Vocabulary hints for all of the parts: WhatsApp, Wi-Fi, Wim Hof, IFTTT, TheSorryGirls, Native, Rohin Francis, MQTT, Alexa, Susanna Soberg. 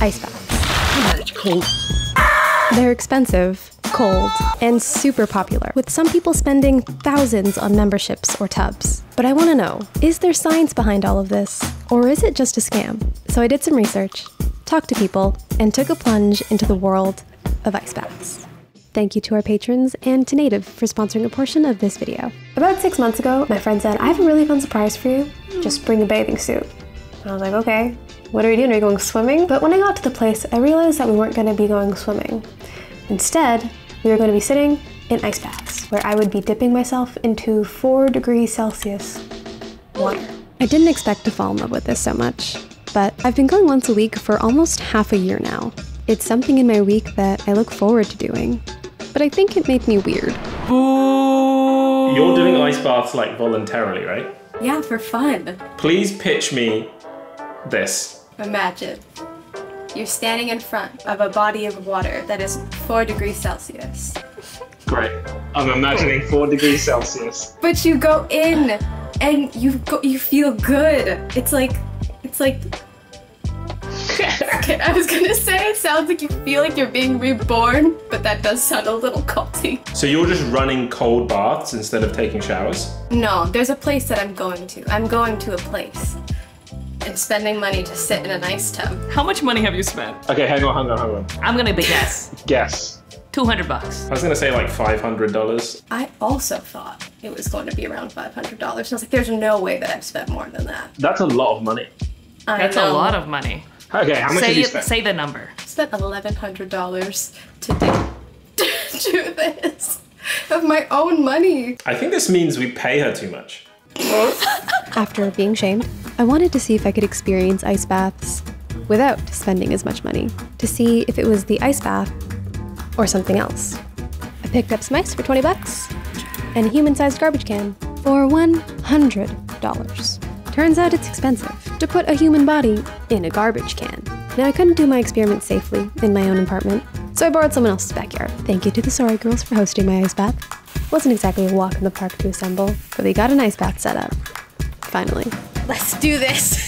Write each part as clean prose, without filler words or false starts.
ice baths. It's cold. They're expensive, cold, and super popular, with some people spending thousands on memberships or tubs. But I want to know, is there science behind all of this, or is it just a scam? So I did some research, talked to people, and took a plunge into the world of ice baths. Thank you to our patrons and to Native for sponsoring a portion of this video. About 6 months ago, my friend said, I have a really fun surprise for you. Just bring a bathing suit. And I was like, okay, what are we doing? Are we going swimming? But when I got to the place, I realized that we weren't gonna be going swimming. Instead, we were gonna be sitting in ice baths, where I would be dipping myself into 4°C water. I didn't expect to fall in love with this so much, but I've been going once a week for almost half a year now. It's something in my week that I look forward to doing. But I think it made me weird. Ooh. You're doing ice baths like voluntarily, right? Yeah, for fun. Please pitch me this. Imagine you're standing in front of a body of water that is 4°C. Great. I'm imagining 4°C. But you go in and you feel good. It's like okay, I was gonna say it sounds like you feel like you're being reborn, but that does sound a little culty. So you're just running cold baths instead of taking showers? No, there's a place that I'm going to. I'm going to a place and spending money to sit in an ice tub. How much money have you spent? Okay, hang on. I'm gonna be guess. $200. I was gonna say like $500. I also thought it was going to be around $500. I was like, there's no way that I've spent more than that. That's a lot of money. That's a lot of money. Okay, how much did you spend? Say the number. I spent $1,100 to do this of my own money. I think this means we pay her too much. After being shamed, I wanted to see if I could experience ice baths without spending as much money, to see if it was the ice bath or something else. I picked up some ice for $20 and a human-sized garbage can for $100. Turns out it's expensive to put a human body in a garbage can. Now, I couldn't do my experiment safely in my own apartment, so I borrowed someone else's backyard. Thank you to the Sorry Girls for hosting my ice bath. Wasn't exactly a walk in the park to assemble, but we got an ice bath set up. Finally. Let's do this.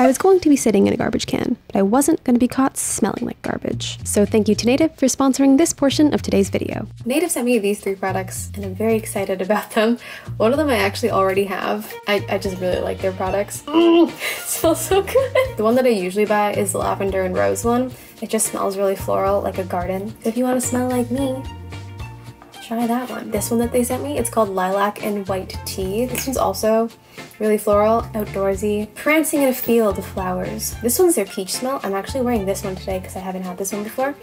I was going to be sitting in a garbage can, but I wasn't going to be caught smelling like garbage. So thank you to Native for sponsoring this portion of today's video. Native sent me these 3 products, and I'm very excited about them. One of them I actually already have. I just really like their products. It smells so good. The one that I usually buy is the lavender and rose one. It just smells really floral, like a garden. If you want to smell like me, try that one. This one that they sent me, it's called Lilac and White Tea. This one's also really floral, outdoorsy, prancing in a field of flowers. This one's their peach smell. I'm actually wearing this one today because I haven't had this one before.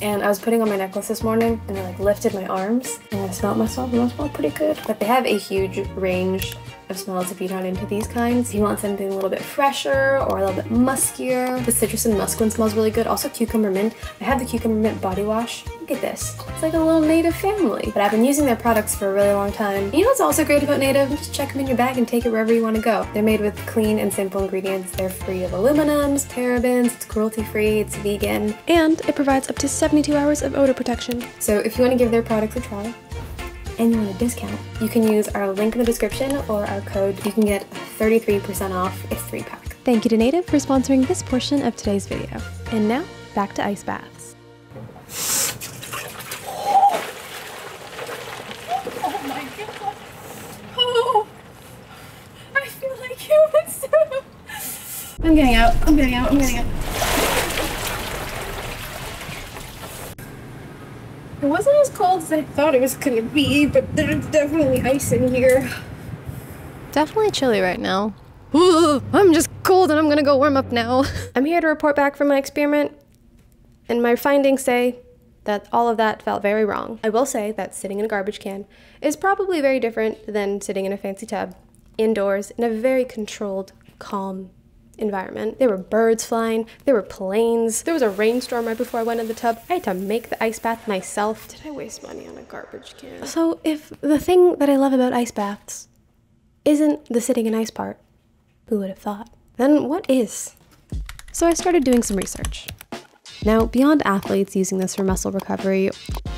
And I was putting on my necklace this morning and I like lifted my arms and I smelled myself and I smelled pretty good. But they have a huge range of smells if you don't into these kinds. If you want something a little bit fresher or a little bit muskier. The citrus and musk one smells really good. Also cucumber mint. I have the cucumber mint body wash. Look at this. It's like a little Native family. But I've been using their products for a really long time. You know what's also great about Native? Just check them in your bag and take it wherever you want to go. They're made with clean and simple ingredients. They're free of aluminums, parabens, it's cruelty-free, it's vegan. And it provides up to 72 hours of odor protection. So if you want to give their products a try, and you want a discount, you can use our link in the description or our code. You can get 33% off a 3-pack. Thank you to Native for sponsoring this portion of today's video. And now, back to ice baths. I'm getting out, I'm getting out. It wasn't as cold as I thought it was gonna be, but there's definitely ice in here. Definitely chilly right now. Ooh, I'm just cold and I'm gonna go warm up now. I'm here to report back from my experiment, and my findings say that all of that felt very wrong. I will say that sitting in a garbage can is probably very different than sitting in a fancy tub, indoors, in a very controlled, calm environment. There were birds flying, there were planes, there was a rainstorm right before I went in the tub. I had to make the ice bath myself. Did I waste money on a garbage can? So if the thing that I love about ice baths isn't the sitting in ice part, who would have thought? Then what is? So I started doing some research. Now, beyond athletes using this for muscle recovery,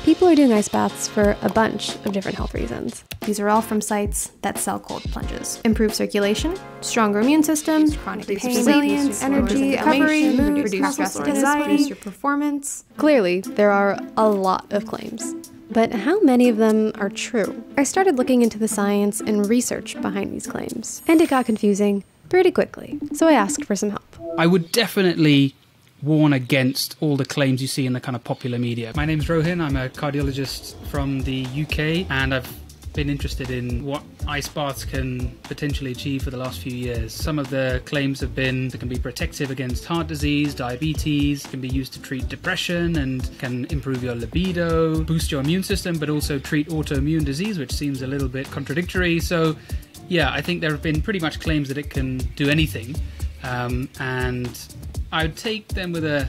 people are doing ice baths for a bunch of different health reasons. These are all from sites that sell cold plunges. Improved circulation, stronger immune system, chronic pain, resilience, energy, recovery, mood, reduce stress and anxiety, reduce your performance. Clearly, there are a lot of claims. But how many of them are true? I started looking into the science and research behind these claims, and it got confusing pretty quickly, so I asked for some help. I would definitely warn against all the claims you see in the kind of popular media. My name's Rohin, I'm a cardiologist from the UK, and I've been interested in what ice baths can potentially achieve for the last few years. Some of the claims have been that can be protective against heart disease, diabetes, can be used to treat depression and can improve your libido, boost your immune system, but also treat autoimmune disease, which seems a little bit contradictory. So yeah, I think there have been pretty much claims that it can do anything. And I would take them with a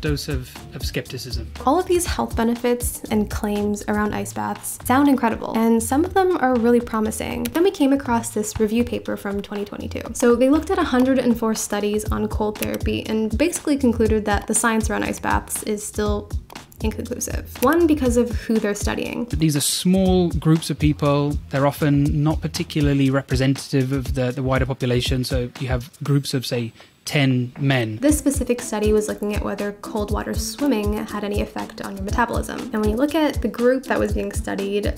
dose of skepticism. All of these health benefits and claims around ice baths sound incredible, and some of them are really promising. Then we came across this review paper from 2022. So they looked at 104 studies on cold therapy and basically concluded that the science around ice baths is still inconclusive. One, because of who they're studying. These are small groups of people. They're often not particularly representative of the wider population. So you have groups of, say, 10 men. This specific study was looking at whether cold water swimming had any effect on your metabolism. And when you look at the group that was being studied,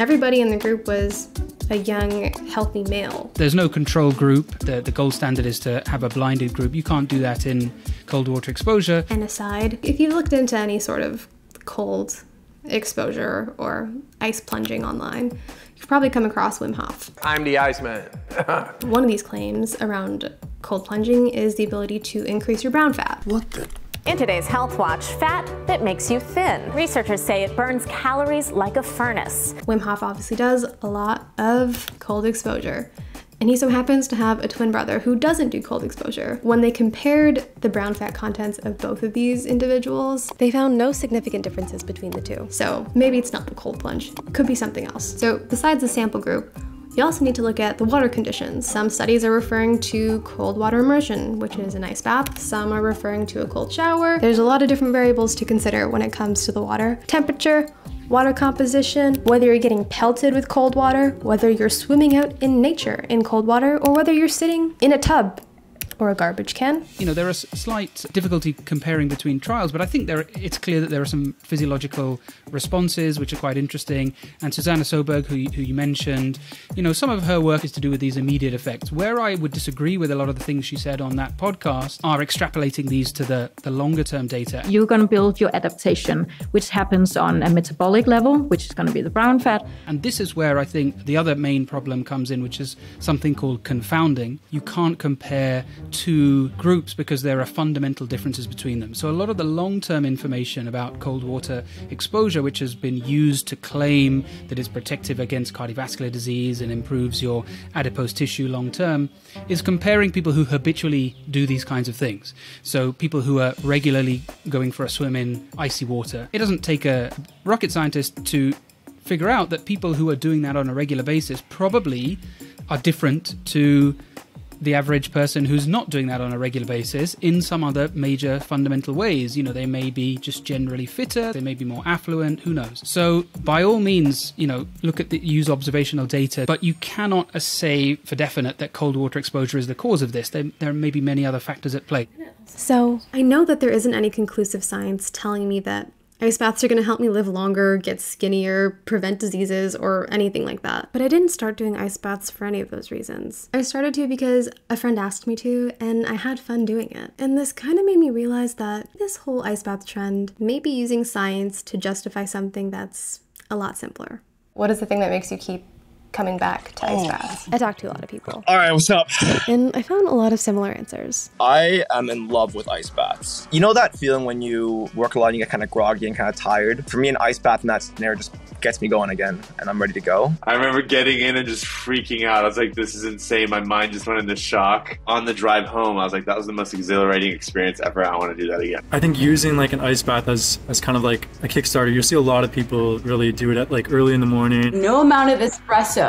everybody in the group was a young, healthy male. There's no control group. The gold standard is to have a blinded group. You can't do that in cold water exposure. And aside, if you've looked into any sort of cold exposure or ice plunging online, you've probably come across Wim Hof. I'm the Iceman. One of these claims around cold plunging is the ability to increase your brown fat. What the? In today's Health Watch, fat that makes you thin. Researchers say it burns calories like a furnace. Wim Hof obviously does a lot of cold exposure, and he so happens to have a twin brother who doesn't do cold exposure. When they compared the brown fat contents of both of these individuals, they found no significant differences between the two. So maybe it's not the cold plunge, it could be something else. So besides the sample group, you also need to look at the water conditions. Some studies are referring to cold water immersion, which is an ice bath. Some are referring to a cold shower. There's a lot of different variables to consider when it comes to the water. Temperature, water composition, whether you're getting pelted with cold water, whether you're swimming out in nature in cold water, or whether you're sitting in a tub or a garbage can. There are slight difficulty comparing between trials, but I think it's clear that there are some physiological responses which are quite interesting. And Susanna Soberg, who you mentioned, some of her work is to do with these immediate effects. Where I would disagree with a lot of the things she said on that podcast are extrapolating these to the longer term data. You're going to build your adaptation, which happens on a metabolic level, which is going to be the brown fat. And this is where I think the other main problem comes in, which is something called confounding. You can't compare two groups because there are fundamental differences between them. So a lot of the long-term information about cold water exposure, which has been used to claim that it's protective against cardiovascular disease and improves your adipose tissue long-term, is comparing people who habitually do these kinds of things. So people who are regularly going for a swim in icy water. It doesn't take a rocket scientist to figure out that people who are doing that on a regular basis probably are different to the average person who's not doing that on a regular basis in some other major fundamental ways. They may be just generally fitter, they may be more affluent, who knows. So by all means, use observational data, but you cannot say for definite that cold water exposure is the cause of this. There may be many other factors at play. So I know that there isn't any conclusive science telling me that ice baths are going to help me live longer, get skinnier, prevent diseases, or anything like that. But I didn't start doing ice baths for any of those reasons. I started to because a friend asked me to, and I had fun doing it. And this kind of made me realize that this whole ice bath trend may be using science to justify something that's a lot simpler. What is the thing that makes you keep coming back to ice baths? I talked to a lot of people. All right, what's up? And I found a lot of similar answers. I am in love with ice baths. You know that feeling when you work a lot and you get kind of groggy and kind of tired? For me, an ice bath in that scenario just gets me going again, and I'm ready to go. I remember getting in and just freaking out. I was like, this is insane. My mind just went into shock. On the drive home, I was like, that was the most exhilarating experience ever. I want to do that again. I think using like an ice bath as kind of like a kickstarter, you see a lot of people really do it at like early in the morning. No amount of espresso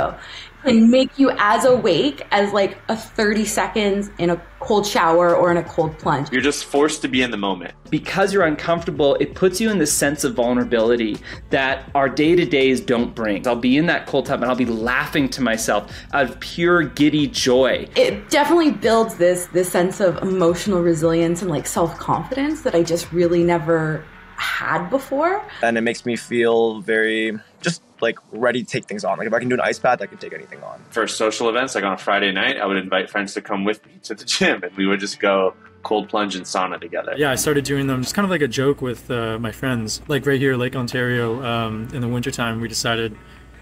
can make you as awake as like a 30 seconds in a cold shower or in a cold plunge. You're just forced to be in the moment. Because you're uncomfortable, it puts you in this sense of vulnerability that our day-to-days don't bring. I'll be in that cold tub and I'll be laughing to myself out of pure giddy joy. It definitely builds this sense of emotional resilience and like self-confidence that I just really never had before. And it makes me feel very just like ready to take things on. Like if I can do an ice bath, I can take anything on. For social events, like on a Friday night, I would invite friends to come with me to the gym and we would just go cold plunge and sauna together. Yeah, I started doing them just kind of like a joke with my friends. Like right here, Lake Ontario, in the wintertime, we decided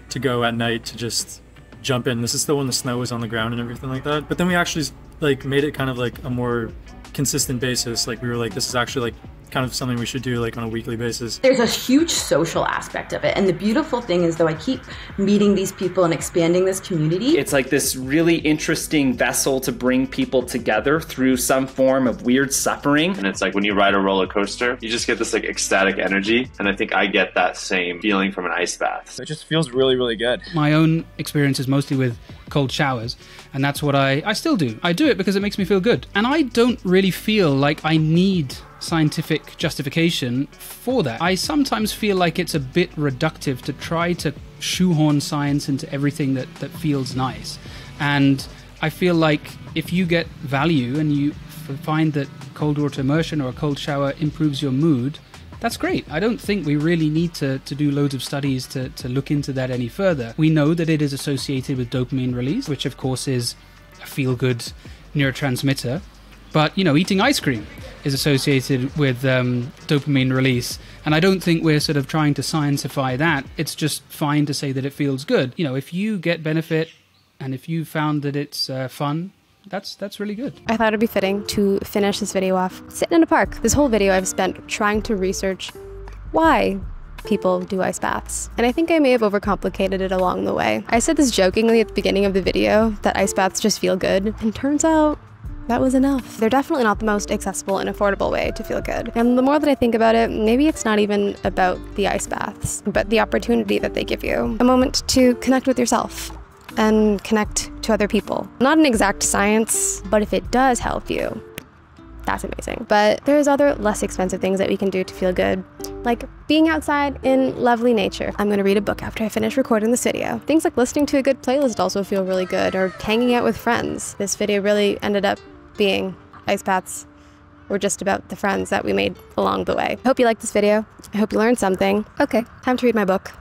to go at night to just jump in. This is still when the snow was on the ground and everything like that. But then we actually like made it kind of like a more consistent basis. Like we were like, this is actually like kind of something we should do like on a weekly basis. There's a huge social aspect of it. And the beautiful thing is though, I keep meeting these people and expanding this community. It's like this really interesting vessel to bring people together through some form of weird suffering. And it's like when you ride a roller coaster, you just get this like ecstatic energy. And I think I get that same feeling from an ice bath. It just feels really, really good. My own experience is mostly with cold showers. And that's what I still do. I do it because it makes me feel good. And I don't really feel like I need scientific justification for that. I sometimes feel like it's a bit reductive to try to shoehorn science into everything that feels nice. And I feel like if you get value and you find that cold water immersion or a cold shower improves your mood, that's great. I don't think we really need to do loads of studies to look into that any further. We know that it is associated with dopamine release, which of course is a feel-good neurotransmitter. But, you know, eating ice cream is associated with dopamine release. And I don't think we're sort of trying to scientify that. It's just fine to say that it feels good. You know, if you get benefit and if you found that it's fun, that's really good. I thought it'd be fitting to finish this video off sitting in a park. This whole video I've spent trying to research why people do ice baths. And I think I may have overcomplicated it along the way. I said this jokingly at the beginning of the video that ice baths just feel good. And turns out, that was enough. They're definitely not the most accessible and affordable way to feel good. And the more that I think about it, maybe it's not even about the ice baths, but the opportunity that they give you. A moment to connect with yourself and connect to other people. Not an exact science, but if it does help you, that's amazing. But there's other less expensive things that we can do to feel good, like being outside in lovely nature. I'm gonna read a book after I finish recording this video. Things like listening to a good playlist also feel really good, or hanging out with friends. This video really ended up being ice baths were just about the friends that we made along the way. Hope you liked this video. I hope you learned something. Okay, time to read my book.